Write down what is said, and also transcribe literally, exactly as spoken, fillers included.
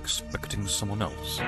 expecting someone else.